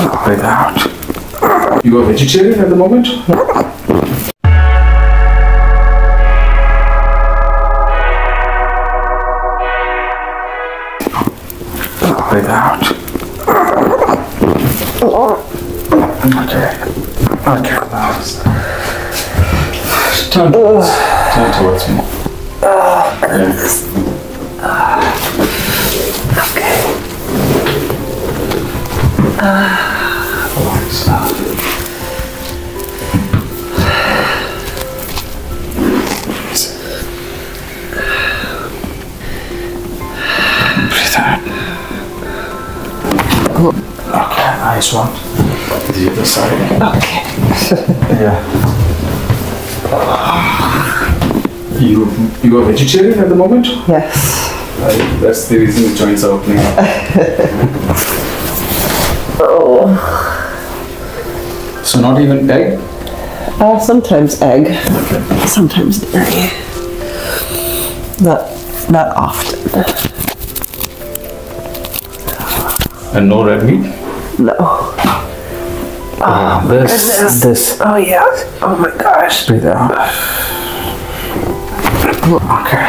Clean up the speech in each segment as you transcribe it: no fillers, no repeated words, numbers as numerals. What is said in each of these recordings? Try it out. You are vegetarian at the moment? Try it out. Okay. Okay, now turn towards. Turn towards me. Okay. Relax now. Breathe out. Okay, nice one. The other side. Okay. Yeah. You are vegetarian at the moment? Yes. That's the reason the joints are opening up. Oh. So not even egg? Sometimes egg. Okay. Sometimes dairy. Not often. And no red meat? No. Oh, this. Oh yeah. Oh my gosh. Breathe out. Okay.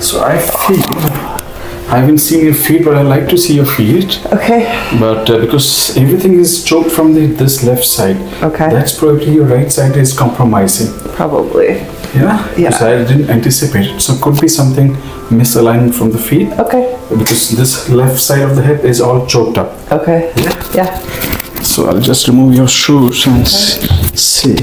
So I feel. I haven't seen your feet, but I'd like to see your feet. Okay. But because everything is choked from this left side. Okay. That's probably your right side is compromising. Probably. Yeah? Yeah. Because I didn't anticipate it. So could be something misaligned from the feet. Okay. Because this left side of the hip is all choked up. Okay. Yeah. Yeah. So I'll just remove your shoes and see.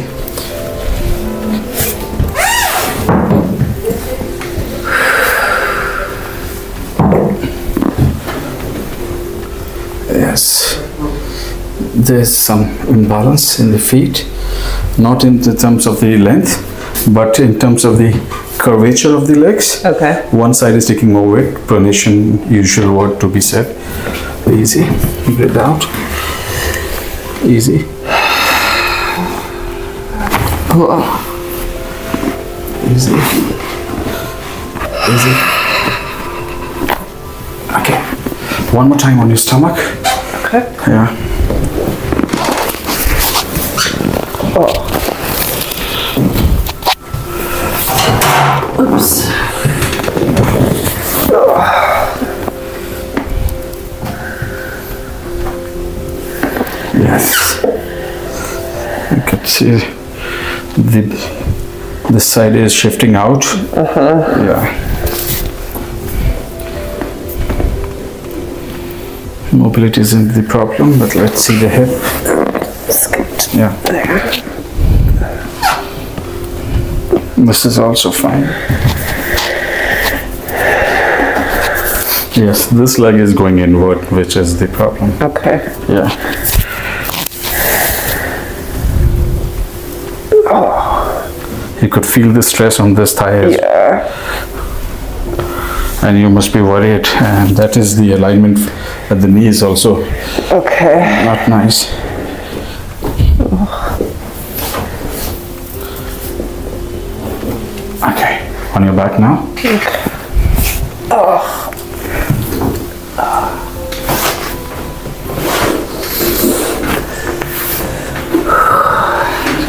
Yes, there's some imbalance in the feet, not in the terms of the length, but in terms of the curvature of the legs. Okay. One side is taking more weight, pronation, usual word to be said. Easy, breathe out. Easy. Easy. Easy. Okay. One more time on your stomach. Okay. Yeah. Oh. Oops. Oh. Yes. You can see the side is shifting out. Uh-huh. Yeah. Mobility isn't the problem, but let's see the hip. Skipped. Yeah. There. This is also fine. Yes, this leg is going inward, which is the problem. Okay. Yeah. Oh. You could feel the stress on this thigh. Yeah. And you must be worried, and that is the alignment at the knees also. Okay. Not nice. Oh. Okay, on your back now. Okay. Oh. Oh.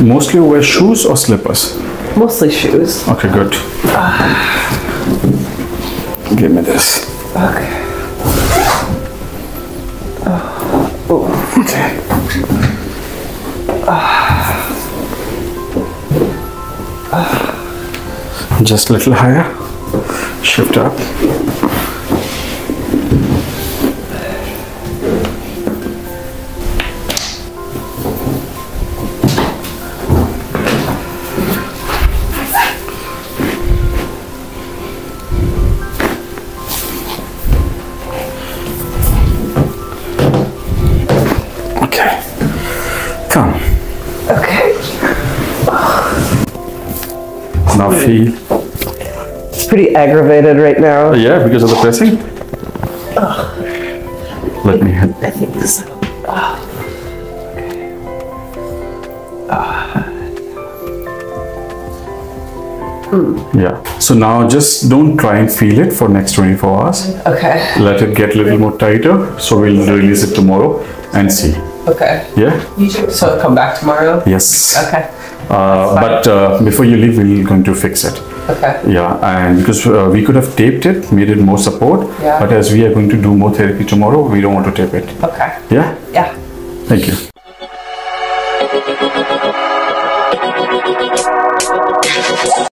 Mostly you wear shoes or slippers? Mostly shoes. Okay, good. Give me this. Okay. Oh. Okay. Just a little higher. Shift up. Now feel. It's pretty aggravated right now. Yeah, because of the pressing. Oh. Let me hit. I think this. Oh. Okay. Oh. Mm. Yeah. So now just don't try and feel it for next 24 hours. Okay. Let it get a little more tighter. So we'll release it tomorrow and see. Okay. Yeah. You should sort of come back tomorrow. Yes. Okay. But before you leave, we're going to fix it. Okay. Yeah, and because we could have taped it, made it more support. Yeah. But as we are going to do more therapy tomorrow, we don't want to tape it. Okay. Yeah. Yeah. Thank you.